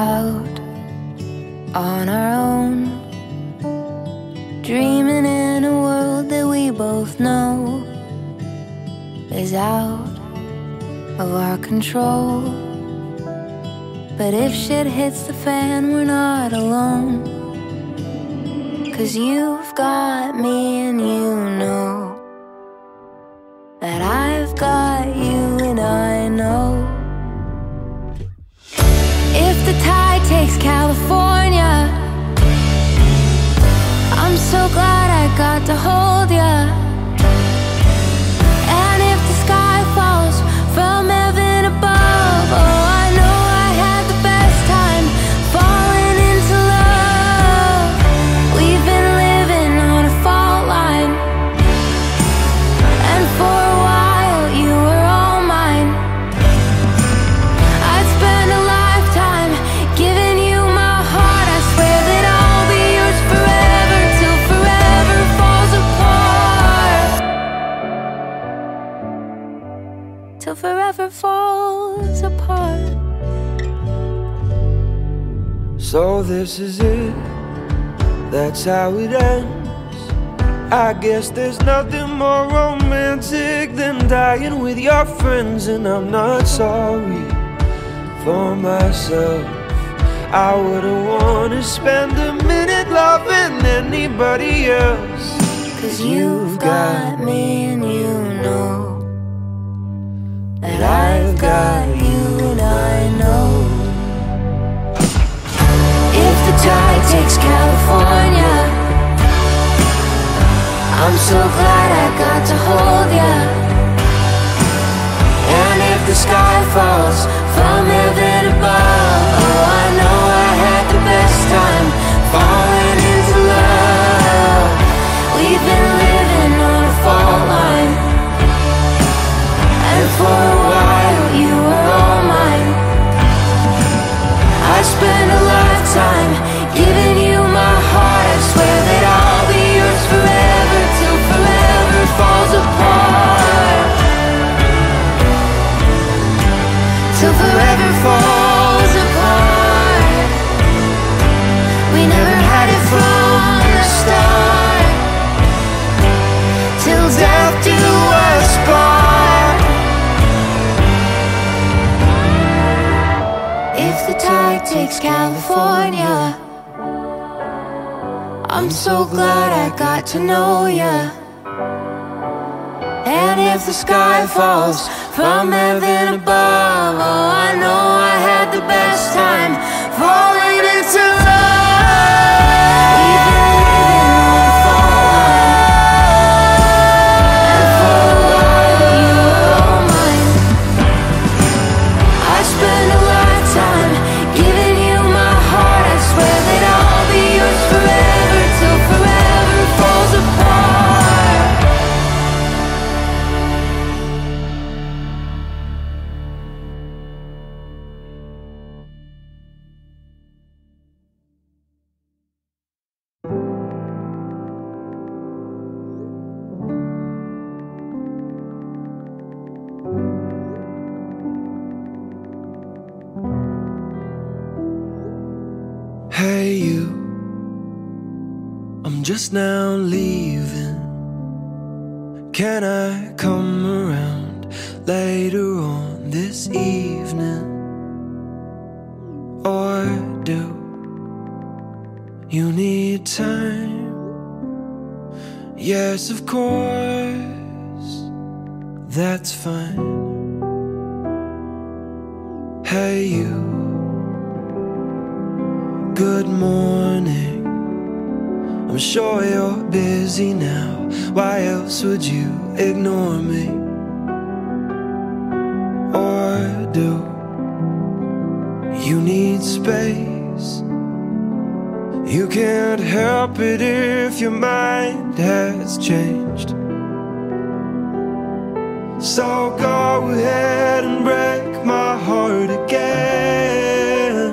out on our own, dreaming in a world that we both know is out of our control. But if shit hits the fan, we're not alone, 'cause you've got me and you know that I've got you and I know. If the tide takes California, I'm so glad I got to hold ya. And if the sky falls from heaven above, oh, I know I had the best time falling into love. We've been living on a fault line, and for a while you were all mine. I'd spend a lifetime giving you my heart. I swear that I'll be yours forever, till forever falls apart, till forever falls apart. So this is it, that's how it ends. I guess there's nothing more romantic than dying with your friends. And I'm not sorry for myself, I wouldn't wanna spend a minute loving anybody else. 'Cause you've got me and you know that I've got you and I know. If the tide takes California, I'm so glad I got to hold ya. And if the sky falls from heaven above, oh, I know I had the best time falling into love. We've been living on a fault line, and for a while you were all mine. I spent a lifetime giving you my heart. I swear that I'll be yours forever, till forever falls apart, till forever falls apart. We never had it from the start, till death do us part. If the tide takes California, I'm so glad I got to know ya. And if the sky falls from heaven above, oh, I know I had the best time falling into love. We've been living on a fault line, and for a while you were all mine. I spent a lifetime giving you my heart. I swear that I'll be yours forever, till forever falls apart, just now leaving. Can I come around later on this evening? Or do you need time? Yes, of course, that's fine. Hey you, good morning. I'm sure you're busy now, why else would you ignore me? Or do you need space? You can't help it if your mind has changed. So go ahead and break my heart again.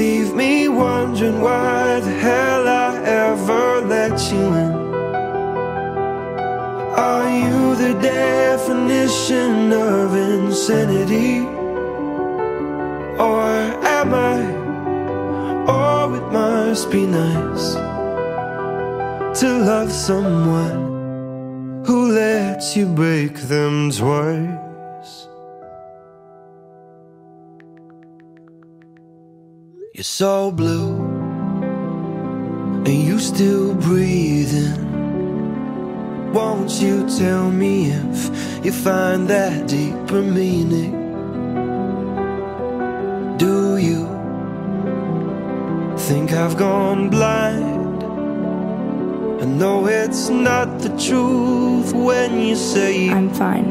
Leave me wondering why the hell I ever let you in. Are you the definition of insanity? Or am I must be nice to love someone who lets you break them twice. You're so blue and you still breathing. Won't you tell me if you find that deeper meaning? Do you think I've gone blind? I know it's not the truth when you say I'm fine.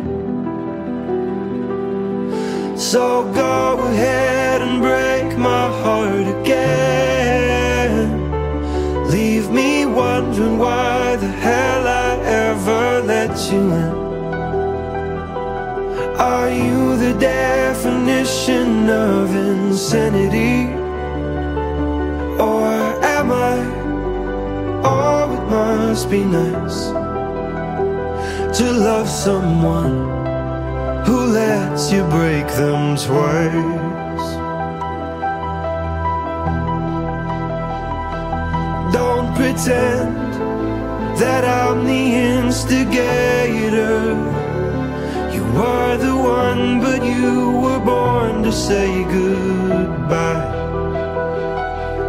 So go ahead and break my heart again. Leave me wondering why the hell I ever let you in. Are you the definition of insanity? Or am I? Oh, it must be nice to love someone who lets you break them twice. Don't pretend that I'm the instigator. You were the one, but you were born to say goodbye.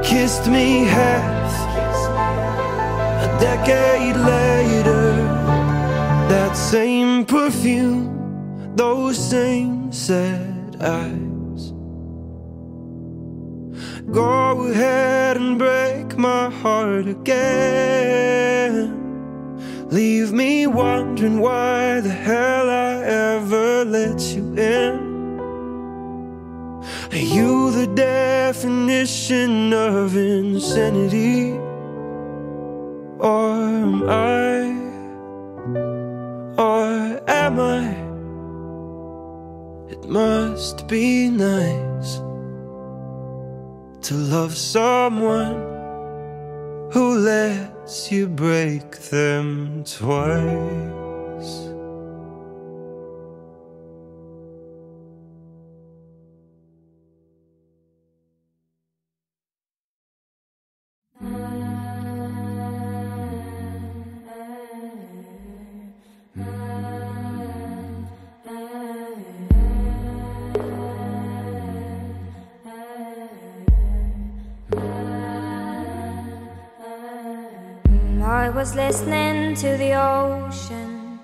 Kissed me half a decade later. That same perfume, those same sad eyes. Go ahead and break my heart again. Leave me wondering why the hell I ever let you in. Are you the definition of insanity? Or am I? Or am I? It must be nice to love someone who lets you break them twice. I was listening to the ocean.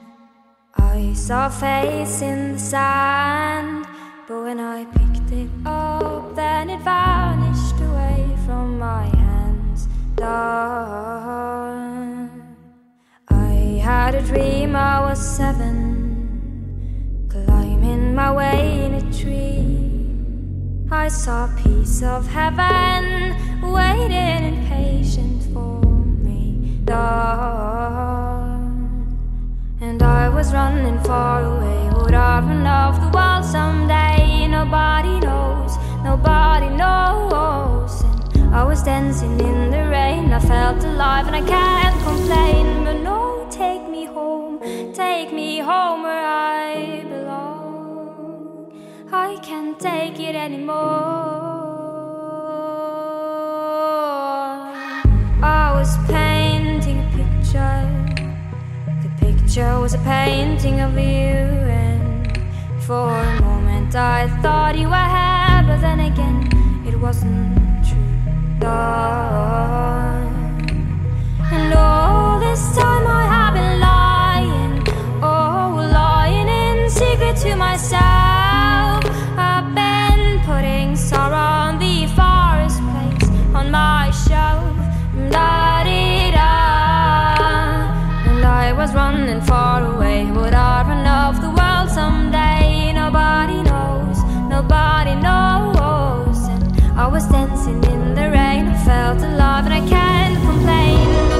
I saw a face in the sand, but when I picked it up, then it vanished away from my hands. Dawn. I had a dream I was 7, climbing my way in a tree. I saw a piece of heaven waiting impatient for dawn. And I was running far away. Would I run off the wall someday? Nobody knows, nobody knows. And I was dancing in the rain. I felt alive and I can't complain. But no, take me home where I belong. I can't take it anymore. I was painting a picture. The picture was a painting of you, and for a moment I thought you were here, but then again it wasn't true. And all this time I have been lying, oh, lying in secret to myself. I've been putting sorrow on the farthest place on my shelf. And I was running far away. Would I run off the world someday? Nobody knows, nobody knows. And I was dancing in the rain. I felt alive and I can't complain.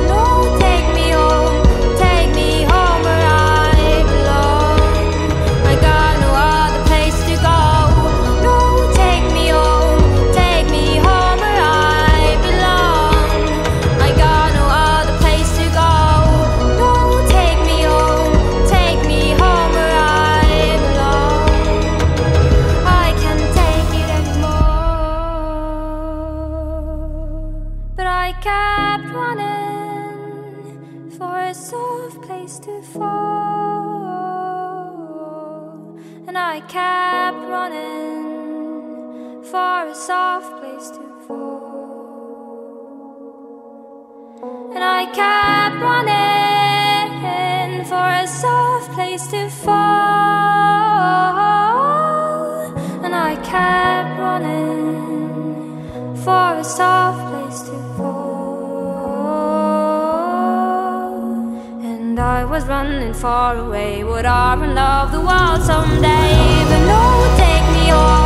No, a soft place to fall, and I kept running for a soft place to fall, and I kept running for a soft place to fall, and I kept running for a soft place to fall. I was running far away, would I run off the world someday? But no, take me home.